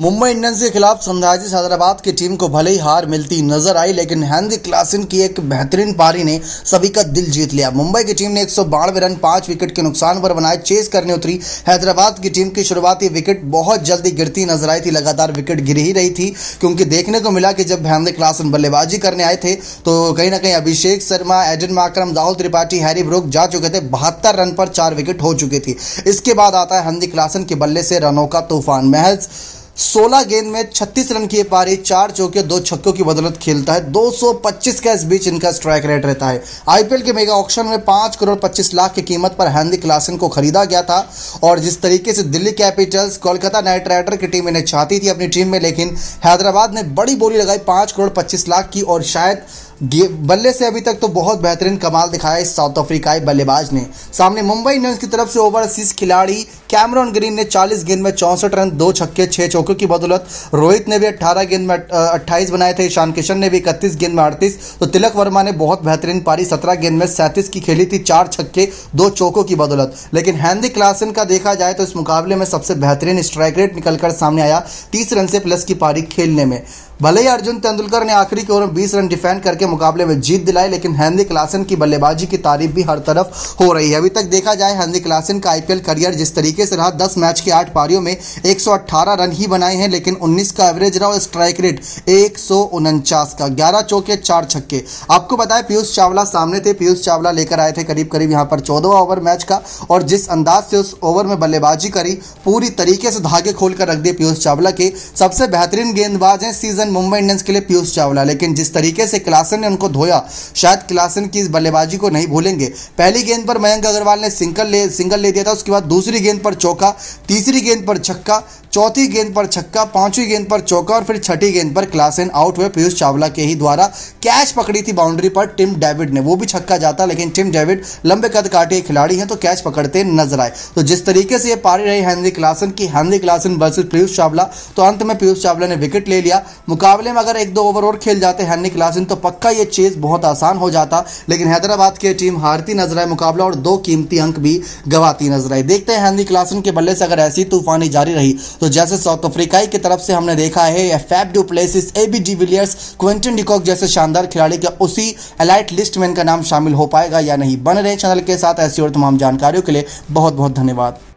Mumbai Indians के खिलाफ Sunrisers Hyderabad की टीम को भले ही हार मिलती नजर आई, लेकिन हेनरिक क्लासन की एक बेहतरीन पारी ने सभी का दिल जीत लिया। मुंबई की टीम ने 192 रन 5 विकेट के नुकसान पर बनाए। चेस करने उतरी हैदराबाद की टीम की शुरुआती विकेट बहुत जल्दी गिरती नजर आई थी। लगातार विकेट गिर ही रही थी, क्योंकि देखने को मिला कि जब हेनरिक क्लासन बल्लेबाजी करने आए थे तो कहीं ना कहीं Abhishek Sharma, Aiden Markram, Rahul Tripathi, Harry Brook जा चुके थे। 72 रन पर 4 विकेट हो चुकी थी। इसके बाद आता है हेनरिक क्लासन के बल्ले से रनों का तूफान। महज 16 गेंद में 36 रन की पारी 4 चौके 2 छक्कों की बदौलत खेलता है। 225 का इस बीच इनका स्ट्राइक रेट रहता है। आईपीएल के मेगा ऑक्शन में 5 करोड़ 25 लाख की कीमत पर हेनरिक क्लासन को खरीदा गया था, और जिस तरीके से Delhi capitals, Kolkata knight rider की टीम इन्हें चाहती थी अपनी टीम में, लेकिन हैदराबाद ने बड़ी बोली लगाई 5 करोड़ 25 लाख की, और शायद बल्ले से अभी तक तो बहुत बेहतरीन कमाल दिखाया इस साउथ अफ्रीकाई बल्लेबाज ने। सामने मुंबई इंडियंस की तरफ से ओवरसीज खिलाड़ी कैमरॉन ग्रीन ने 40 गेंद में 64 रन 2 छक्के 6 चौकों की बदौलत, रोहित ने भी 18 गेंद में 28 बनाए थे, ईशान किशन ने भी 31 गेंद में 38, तो तिलक वर्मा ने बहुत बेहतरीन पारी 17 गेंद में 37 की खेली थी 4 छक्के 2 चौकों की बदौलत। लेकिन हेनरिक क्लासन का देखा जाए तो इस मुकाबले में सबसे बेहतरीन स्ट्राइक रेट निकलकर सामने आया 30 रन से प्लस की पारी खेलने में। भले ही अर्जुन तेंदुलकर ने आखिरी के ओवर में 20 रन डिफेंड करके मुकाबले में जीत दिलाई, लेकिन हेनरिक क्लासन की बल्लेबाजी की तारीफ भी हर तरफ हो रही है। अभी तक देखा जाए हेनरिक क्लासन का आईपीएल करियर जिस तरीके से रहा, 10 मैच की 8 पारियों में 118 रन ही बनाए हैं, लेकिन 19 का एवरेज रहा और स्ट्राइक रेट 149 का, 11 चौके 4 छक्के। आपको बताएं पीयूष चावला सामने थे, पीयूष चावला लेकर आए थे करीब यहाँ पर 14वां ओवर मैच का, और जिस अंदाज से उस ओवर में बल्लेबाजी करी पूरी तरीके से धागे खोलकर रख दिए पीयूष चावला के। सबसे बेहतरीन गेंदबाज हैं सीजन मुंबई इंडियंस के लिए पीयूष चावला, लेकिन जिस तरीके से क्लासन ने उनको धोया, शायद क्लासन की इस बल्लेबाजी को नहीं भूलेंगे। पहली गेंद पर मयंक अग्रवाल ने सिंगल ले दिया था, उसके बाद दूसरी गेंद पर चौका, तीसरी गेंद पर छक्का, चौथी गेंद पर छक्का, पांचवी गेंद पर चौका, और फिर छठी गेंद पर क्लासन आउट हुए पीयूष चावला के ही द्वारा। कैच पकड़ी थी बाउंड्री पर टिम डेविड ने, वो भी छक्का जाता, लेकिन टिम डेविड लंबे कद काटे खिलाड़ी हैं तो कैच पकड़ते नजर आए। तो जिस तरीके से ये पारी रही हेनरिक क्लासन की, Heinrich Klaasen versus Piyush Chawla, तो अंत में पीयूष चावला ने विकेट ले लिया। मुकाबले में अगर 1-2 ओवर और खेल जाते हेनरिक क्लासन तो पक्का ये चेज बहुत आसान हो जाता, लेकिन हैदराबाद की टीम हारती नजर आई मुकाबला और 2 कीमती अंक भी गंवाती नजर आई। देखते हैं हेनरिक क्लासन के बल्ले से अगर ऐसी तूफानी जारी रही तो जैसे साउथ अफ्रीकाई की तरफ से हमने देखा है Faf du Plessis, AB de Villiers, Quinton de Kock जैसे शानदार खिलाड़ी का उसी एलाइट लिस्ट में इनका नाम शामिल हो पाएगा या नहीं। बन रहे चैनल के साथ ऐसी और तमाम जानकारियों के लिए बहुत बहुत धन्यवाद।